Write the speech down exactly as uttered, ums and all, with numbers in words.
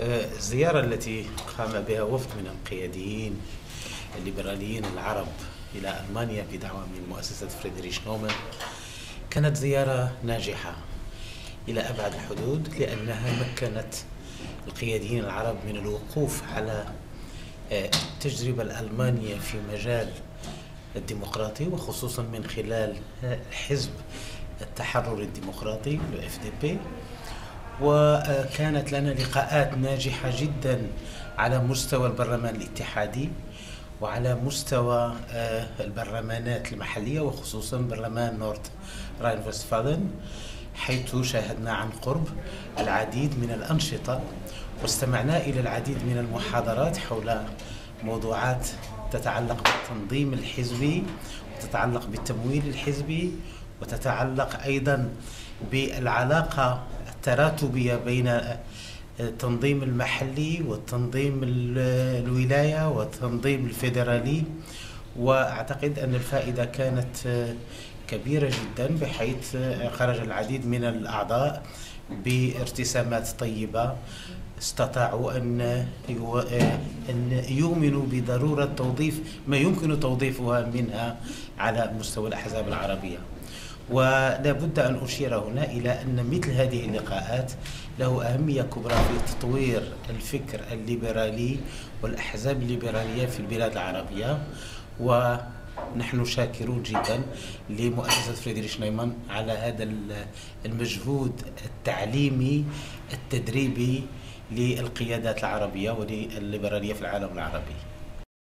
الزيارة التي قام بها وفد من القياديين الليبراليين العرب إلى ألمانيا بدعوة من مؤسسة فريدريش نومان كانت زيارة ناجحة إلى أبعد الحدود، لأنها مكنت القياديين العرب من الوقوف على التجربة الألمانية في مجال الديمقراطي، وخصوصا من خلال حزب التحرر الديمقراطي إف دي بي. وكانت لنا لقاءات ناجحة جدا على مستوى البرلمان الاتحادي وعلى مستوى البرلمانات المحلية، وخصوصا برلمان نورد راين فستفالن، حيث شاهدنا عن قرب العديد من الأنشطة واستمعنا إلى العديد من المحاضرات حول موضوعات تتعلق بالتنظيم الحزبي وتتعلق بالتمويل الحزبي وتتعلق أيضا بالعلاقة التراتبية بين التنظيم المحلي والتنظيم الولاية والتنظيم الفيدرالي. وأعتقد أن الفائدة كانت كبيرة جدا، بحيث خرج العديد من الأعضاء بارتسامات طيبة، استطاعوا أن يؤمنوا بضرورة توظيف ما يمكن توظيفها منها على مستوى الأحزاب العربية. ولا بد أن أشير هنا إلى أن مثل هذه اللقاءات له أهمية كبرى في تطوير الفكر الليبرالي والأحزاب الليبرالية في البلاد العربية، ونحن شاكرون جدا لمؤسسة فريدريش نومان على هذا المجهود التعليمي التدريبي للقيادات العربية وللليبرالية في العالم العربي.